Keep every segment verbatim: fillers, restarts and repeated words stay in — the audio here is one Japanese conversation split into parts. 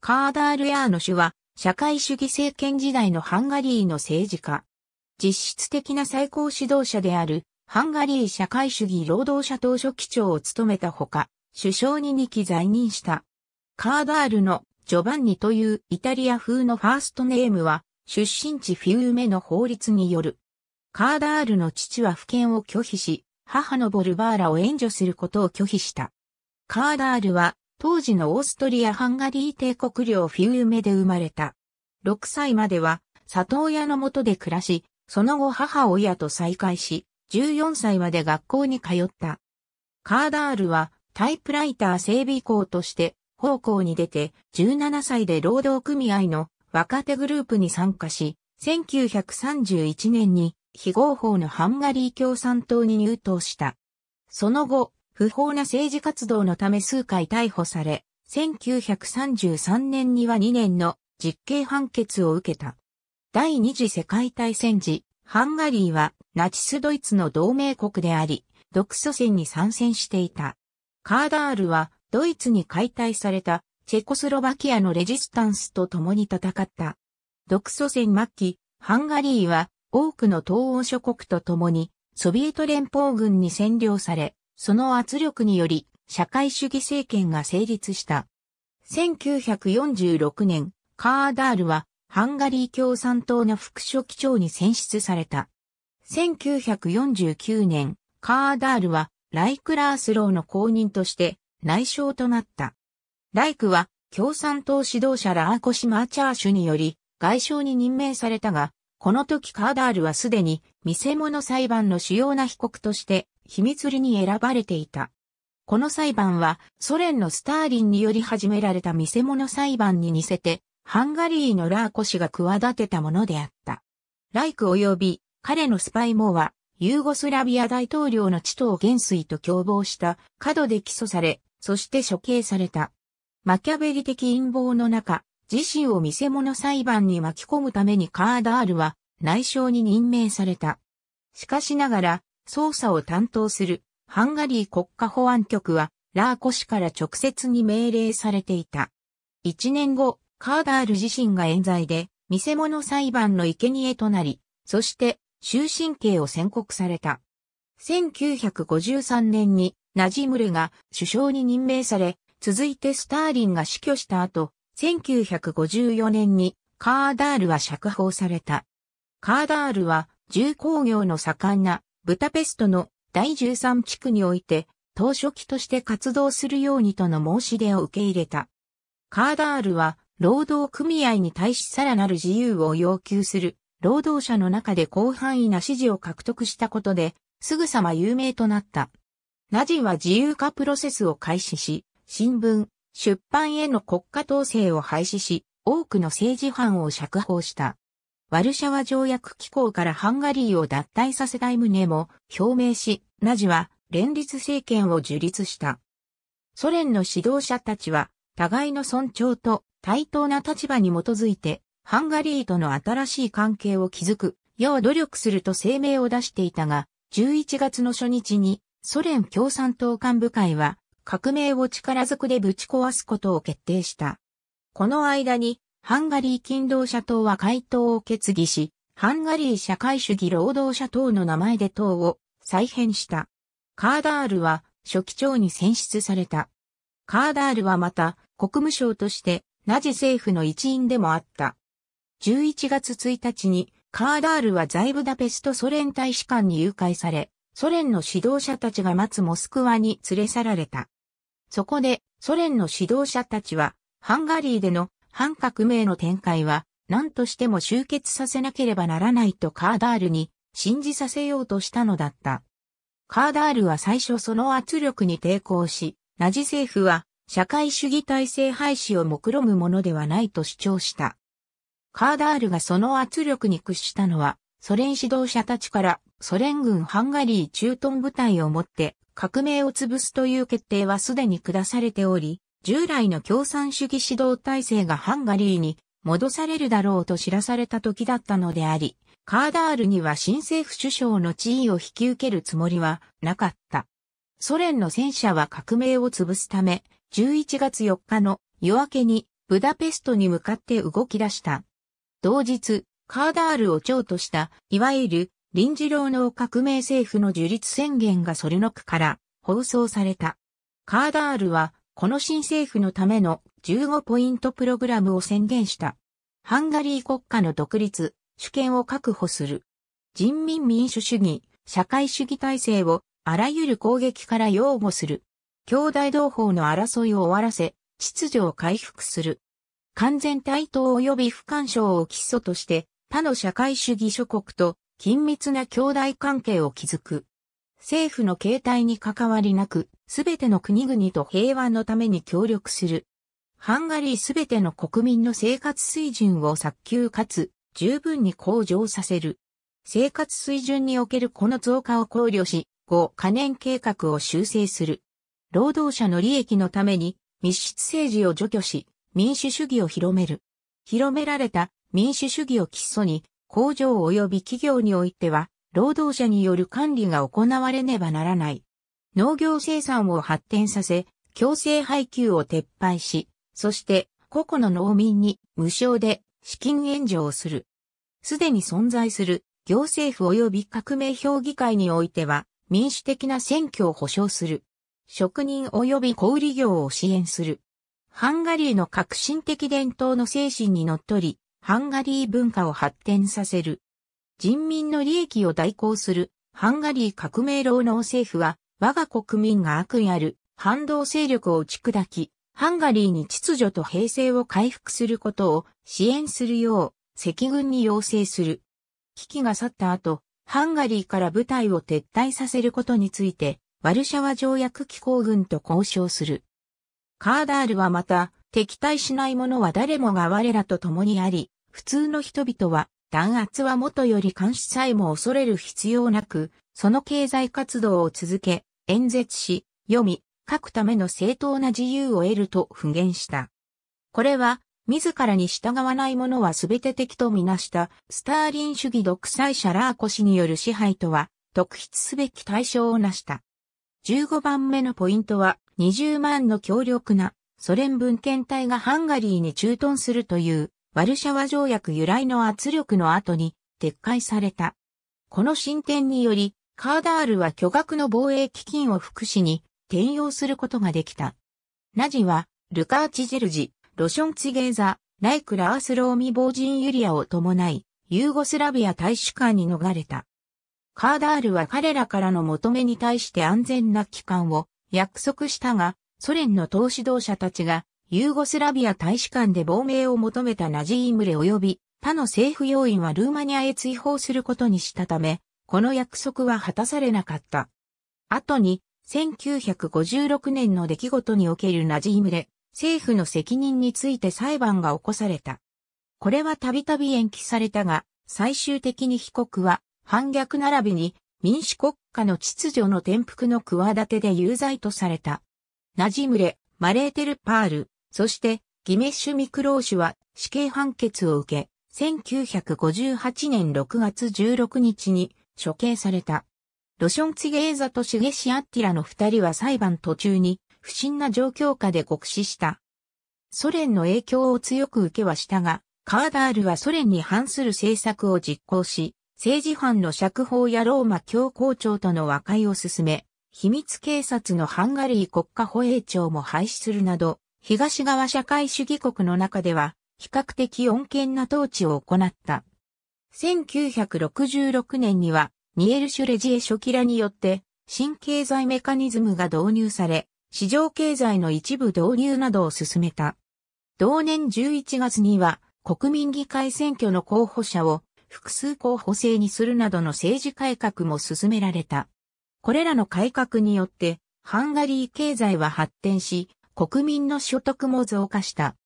カーダールヤーノシュは、社会主義政権時代のハンガリーの政治家。実質的な最高指導者である、ハンガリー社会主義労働者党書記長を務めたほか、首相ににき在任した。カーダールのジョバンニというイタリア風のファーストネームは、出身地フィウメの法律による。カーダールの父は赴見を拒否し、母のボルバーラを援助することを拒否した。カーダールは、当時のオーストリア・ハンガリー帝国領フィウメで生まれた。ろくさいまでは、里親の下で暮らし、その後母親と再会し、じゅうよんさいまで学校に通った。カーダールは、タイプライター整備工として、奉公に出て、じゅうななさいで労働組合の若手グループに参加し、せんきゅうひゃくさんじゅういちねんに、非合法のハンガリー共産党に入党した。その後、不法な政治活動のため数回逮捕され、せんきゅうひゃくさんじゅうさんねんにはにねんの実刑判決を受けた。第二次世界大戦時、ハンガリーはナチスドイツの同盟国であり、独ソ戦に参戦していた。カーダールはドイツに解体されたチェコスロバキアのレジスタンスと共に戦った。独ソ戦末期、ハンガリーは多くの東欧諸国と共にソビエト連邦軍に占領され、その圧力により、社会主義政権が成立した。せんきゅうひゃくよんじゅうろくねん、カーダールは、ハンガリー共産党の副書記長に選出された。せんきゅうひゃくよんじゅうきゅうねん、カーダールは、ライク・ラースローの後任として、内相となった。ライクは、共産党指導者ラーコシ・マーチャーシュにより、外相に任命されたが、この時カーダールはすでに、見せ物裁判の主要な被告として、秘密裏に選ばれていた。この裁判はソ連のスターリンにより始められた見せ物裁判に似せてハンガリーのラーコ氏が企てたものであった。ライク及び彼のスパイモはユーゴスラビア大統領のチトー元帥と共謀した過度で起訴され、そして処刑された。マキャベリ的陰謀の中、自身を見せ物裁判に巻き込むためにカーダールは内相に任命された。しかしながら、捜査を担当するハンガリー国家保安局はラーコ氏から直接に命令されていた。一年後、カーダール自身が冤罪で見せ物裁判の生贄となり、そして終身刑を宣告された。せんきゅうひゃくごじゅうさんねんにナジムルが首相に任命され、続いてスターリンが死去した後、せんきゅうひゃくごじゅうよねんにカーダールは釈放された。カーダールは重工業の盛んなブダペストのだいじゅうさんちくにおいて、党書記として活動するようにとの申し出を受け入れた。カーダールは、労働組合に対しさらなる自由を要求する、労働者の中で広範囲な支持を獲得したことで、すぐさま有名となった。ナジは自由化プロセスを開始し、新聞、出版への国家統制を廃止し、多くの政治犯を釈放した。ワルシャワ条約機構からハンガリーを脱退させたい旨も表明し、ナジは連立政権を樹立した。ソ連の指導者たちは、互いの尊重と対等な立場に基づいて、ハンガリーとの新しい関係を築く、よう努力すると声明を出していたが、じゅういちがつの初日に、ソ連共産党幹部会は、革命を力ずくでぶち壊すことを決定した。この間に、ハンガリー勤労者党は解党を決議し、ハンガリー社会主義労働者党の名前で党を再編した。カーダールは書記長に選出された。カーダールはまた国務省としてナジ政府の一員でもあった。じゅういちがつついたちにカーダールは在ブダペストソ連大使館に誘拐され、ソ連の指導者たちが待つモスクワに連れ去られた。そこでソ連の指導者たちはハンガリーでの反革命の展開は何としても終結させなければならないとカーダールに信じさせようとしたのだった。カーダールは最初その圧力に抵抗し、ナジ政府は社会主義体制廃止を目論むものではないと主張した。カーダールがその圧力に屈したのは、ソ連指導者たちからソ連軍ハンガリー駐屯部隊をもって革命を潰すという決定はすでに下されており、従来の共産主義指導体制がハンガリーに戻されるだろうと知らされた時だったのであり、カーダールには新政府首相の地位を引き受けるつもりはなかった。ソ連の戦車は革命を潰すため、じゅういちがつよっかの夜明けにブダペストに向かって動き出した。同日、カーダールを長とした、いわゆる臨時労農革命政府の樹立宣言がソルノクから放送された。カーダールは、この新政府のためのじゅうごポイントプログラムを宣言した。ハンガリー国家の独立、主権を確保する。人民民主主義、社会主義体制をあらゆる攻撃から擁護する。兄弟同胞の争いを終わらせ、秩序を回復する。完全対等及び不干渉を基礎として、他の社会主義諸国と緊密な兄弟関係を築く。政府の形態に関わりなく、すべての国々と平和のために協力する。ハンガリーすべての国民の生活水準を早急かつ十分に向上させる。生活水準におけるこの増加を考慮し、ごかねん計画を修正する。労働者の利益のために密室政治を除去し、民主主義を広める。広められた民主主義を基礎に、工場及び企業においては、労働者による管理が行われねばならない。農業生産を発展させ、強制配給を撤廃し、そして個々の農民に無償で資金援助をする。すでに存在する行政府及び革命評議会においては、民主的な選挙を保障する。職人及び小売業を支援する。ハンガリーの革新的伝統の精神にのっとり、ハンガリー文化を発展させる。人民の利益を代行するハンガリー革命労農政府は、我が国民が悪意ある反動勢力を打ち砕き、ハンガリーに秩序と平静を回復することを支援するよう、赤軍に要請する。危機が去った後、ハンガリーから部隊を撤退させることについて、ワルシャワ条約機構軍と交渉する。カーダールはまた、敵対しない者は誰もが我らと共にあり、普通の人々は、弾圧はもとより監視さえも恐れる必要なく、その経済活動を続け、演説し、読み、書くための正当な自由を得ると付言した。これは、自らに従わない者は全て敵とみなした、スターリン主義独裁者ラーコ氏による支配とは、特筆すべき対象を成した。じゅうごばんめのポイントは、にじゅうまんの強力なソ連文献隊がハンガリーに駐屯するという、ワルシャワ条約由来の圧力の後に撤回された。この進展により、カーダールは巨額の防衛基金を福祉に転用することができた。ナジは、ルカーチ・ジェルジ、ロション・ツィゲーザ、ライク・ラース・ローミ・ボージン・ユリアを伴い、ユーゴスラビア大使館に逃れた。カーダールは彼らからの求めに対して安全な帰還を約束したが、ソ連の党指導者たちが、ユーゴスラビア大使館で亡命を求めたナジームレ及び他の政府要員はルーマニアへ追放することにしたため、この約束は果たされなかった。後に、せんきゅうひゃくごじゅうろくねんの出来事におけるナジームレ、政府の責任について裁判が起こされた。これはたびたび延期されたが、最終的に被告は、反逆並びに民主国家の秩序の転覆の企てで有罪とされた。ナジームレ、マレーテル・パール、そして、ギメッシュ・ミクローシュは死刑判決を受け、せんきゅうひゃくごじゅうはちねんろくがつじゅうろくにちに処刑された。ロション・ツィゲーザとシュゲシ・アッティラの二人は裁判途中に不審な状況下で獄死した。ソ連の影響を強く受けはしたが、カーダールはソ連に反する政策を実行し、政治犯の釈放やローマ教皇庁との和解を進め、秘密警察のハンガリー国家保衛庁も廃止するなど、東側社会主義国の中では比較的穏健な統治を行った。せんきゅうひゃくろくじゅうろくねんにはニエルシュレジエ・ショキラによって新経済メカニズムが導入され、市場経済の一部導入などを進めた。同年じゅういちがつには国民議会選挙の候補者を複数候補制にするなどの政治改革も進められた。これらの改革によってハンガリー経済は発展し、国民の所得も増加した。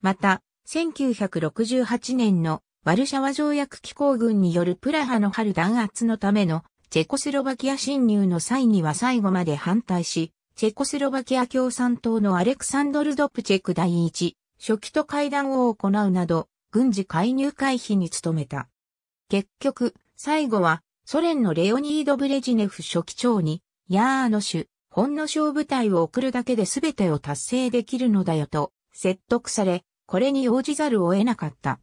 また、せんきゅうひゃくろくじゅうはちねんのワルシャワ条約機構軍によるプラハの春弾圧のためのチェコスロバキア侵入の際には最後まで反対し、チェコスロバキア共産党のアレクサンドル・ドプチェク第一書記と会談を行うなど、軍事介入回避に努めた。結局、最後はソ連のレオニード・ブレジネフ書記長に、ヤーノシュ、本の小部隊を送るだけで全てを達成できるのだよと説得され、これに応じざるを得なかった。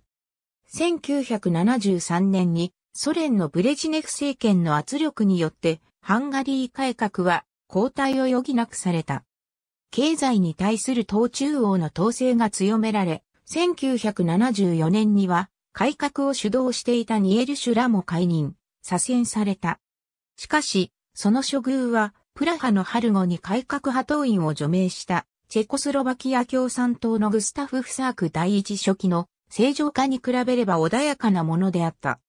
せんきゅうひゃくななじゅうさんねんにソ連のブレジネフ政権の圧力によってハンガリー改革は後退を余儀なくされた。経済に対する東中央の統制が強められ、せんきゅうひゃくななじゅうよねんには改革を主導していたニエルシュらも解任、左遷された。しかし、その処遇はプラハの春後に改革派党員を除名したチェコスロバキア共産党のグスタフ・フサーク第一書記の正常化に比べれば穏やかなものであった。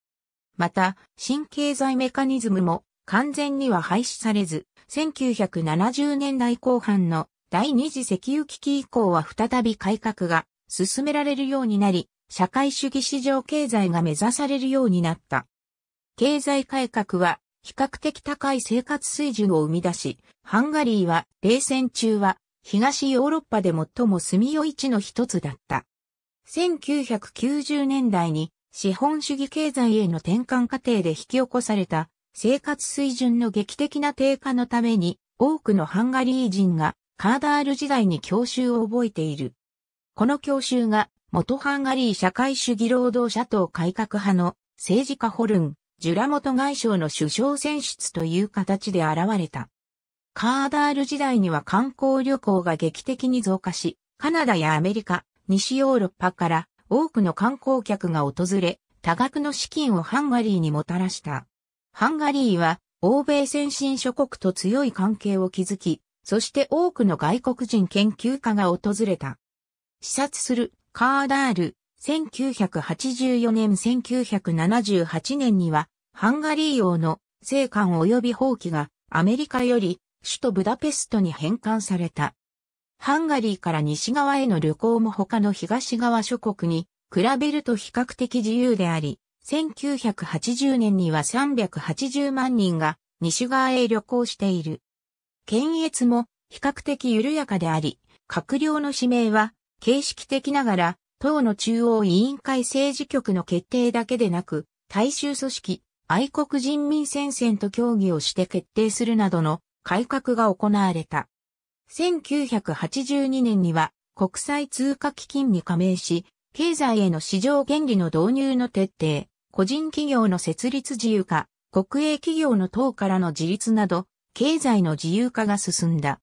また、新経済メカニズムも完全には廃止されず、せんきゅうひゃくななじゅうねんだいこう半の第二次石油危機以降は再び改革が進められるようになり、社会主義市場経済が目指されるようになった。経済改革は比較的高い生活水準を生み出し、ハンガリーは冷戦中は東ヨーロッパで最も住みよい地の一つだった。せんきゅうひゃくきゅうじゅうねんだいに資本主義経済への転換過程で引き起こされた生活水準の劇的な低下のために多くのハンガリー人がカーダール時代に郷愁を覚えている。この郷愁が、元ハンガリー社会主義労働者党改革派の政治家ホルン、ジュラ元外相の首相選出という形で現れた。カーダール時代には観光旅行が劇的に増加し、カナダやアメリカ、西ヨーロッパから多くの観光客が訪れ、多額の資金をハンガリーにもたらした。ハンガリーは欧米先進諸国と強い関係を築き、そして多くの外国人研究家が訪れた。視察するカーダール、せんきゅうひゃくはちじゅうよねんせんきゅうひゃくななじゅうはちねんには、ハンガリー王の生還及び放棄がアメリカより首都ブダペストに返還された。ハンガリーから西側への旅行も他の東側諸国に比べると比較的自由であり、せんきゅうひゃくはちじゅうねんにはさんびゃくはちじゅうまんにんが西側へ旅行している。検閲も比較的緩やかであり、閣僚の指名は、形式的ながら、党の中央委員会政治局の決定だけでなく、大衆組織、愛国人民戦線と協議をして決定するなどの改革が行われた。せんきゅうひゃくはちじゅうにねんには国際通貨基金に加盟し、経済への市場原理の導入の徹底、個人企業の設立自由化、国営企業の党からの自立など、経済の自由化が進んだ。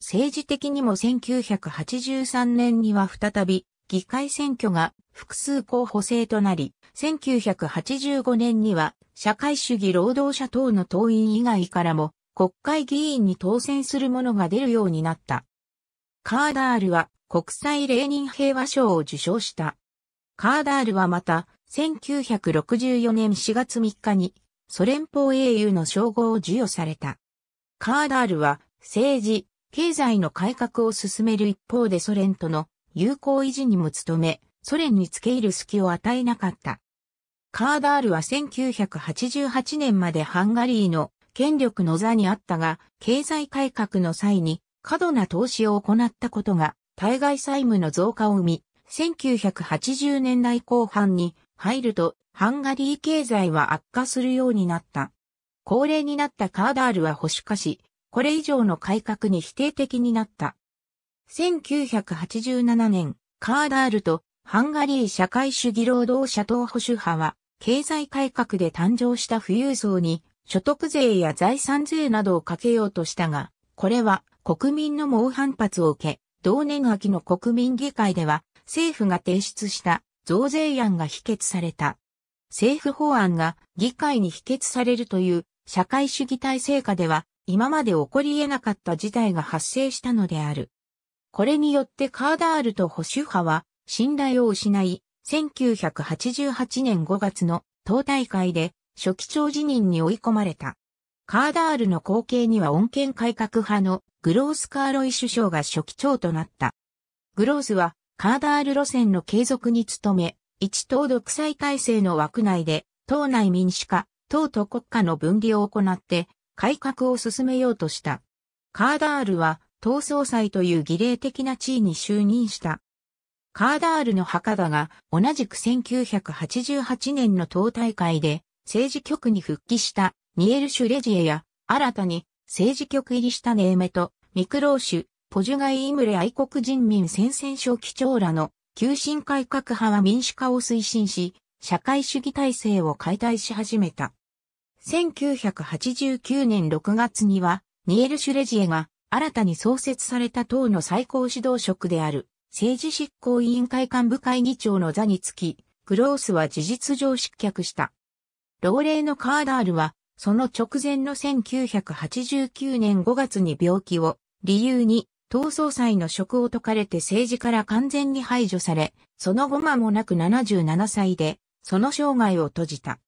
政治的にもせんきゅうひゃくはちじゅうさんねんには再び議会選挙が複数候補制となり、せんきゅうひゃくはちじゅうごねんには社会主義労働者党の党員以外からも国会議員に当選する者が出るようになった。カーダールは国際レーニン平和賞を受賞した。カーダールはまたせんきゅうひゃくろくじゅうよねんしがつみっかにソ連邦英雄の称号を授与された。カーダールは政治、経済の改革を進める一方でソ連との友好維持にも努め、ソ連に付け入る隙を与えなかった。カーダールはせんきゅうひゃくはちじゅうはちねんまでハンガリーの権力の座にあったが、経済改革の際に過度な投資を行ったことが対外債務の増加を生み、せんきゅうひゃくはちじゅうねんだいこう半に入るとハンガリー経済は悪化するようになった。高齢になったカーダールは保守化し、これ以上の改革に否定的になった。せんきゅうひゃくはちじゅうななねん、カーダールとハンガリー社会主義労働者党保守派は、経済改革で誕生した富裕層に所得税や財産税などをかけようとしたが、これは国民の猛反発を受け、同年秋の国民議会では政府が提出した増税案が否決された。政府法案が議会に否決されるという社会主義体制下では、今まで起こり得なかった事態が発生したのである。これによってカーダールと保守派は信頼を失い、せんきゅうひゃくはちじゅうはちねんごがつの党大会で書記長辞任に追い込まれた。カーダールの後継には穏健改革派のグロース・カーロイ首相が書記長となった。グロースはカーダール路線の継続に努め、一党独裁体制の枠内で党内民主化、党と国家の分離を行って、改革を進めようとした。カーダールは党総裁という儀礼的な地位に就任した。カーダールの墓だが同じくせんきゅうひゃくはちじゅうはちねんの党大会で政治局に復帰したニエル・シュレジエや新たに政治局入りしたネーメとミクローシュ・ポジュガイ・イムレ愛国人民戦線書記長らの急進改革派は民主化を推進し、社会主義体制を解体し始めた。せんきゅうひゃくはちじゅうきゅうねんろくがつには、ニエル・シュレジエが新たに創設された党の最高指導職である政治執行委員会幹部会議長の座につき、グロースは事実上失脚した。老齢のカーダールは、その直前のせんきゅうひゃくはちじゅうきゅうねんごがつに病気を理由に党総裁の職を解かれて政治から完全に排除され、その後間もなくななじゅうななさいでその生涯を閉じた。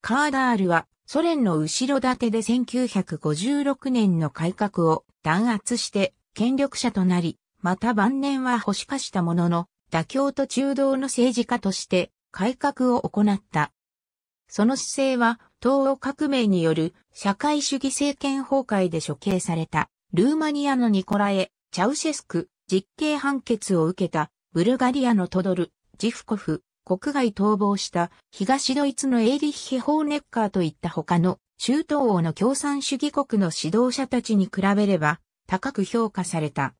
カーダールはソ連の後ろ盾でせんきゅうひゃくごじゅうろくねんの改革を弾圧して権力者となり、また晩年は保守化したものの妥協と中道の政治家として改革を行った。その姿勢は、東欧革命による社会主義政権崩壊で処刑されたルーマニアのニコラエ・チャウシェスク、実刑判決を受けたブルガリアのトドル・ジフコフ、国外逃亡した東ドイツのエーリッヒ・ホーネッカーといった他の中東欧の共産主義国の指導者たちに比べれば高く評価された。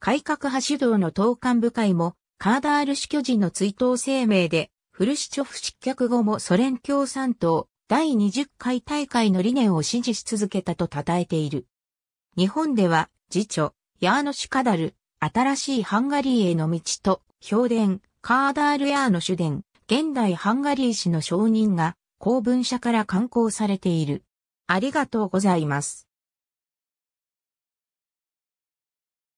改革派主導の党幹部会もカーダール死去時の追悼声明で、フルシチョフ失脚後もソ連共産党だいにじゅっかい大会の理念を支持し続けたと称えている。日本では、次著、ヤーノシュ・カダル、新しいハンガリーへの道と、評伝、カーダール・ヤーノシュ伝、現代ハンガリー史の証人が、公文社から刊行されている。ありがとうございます。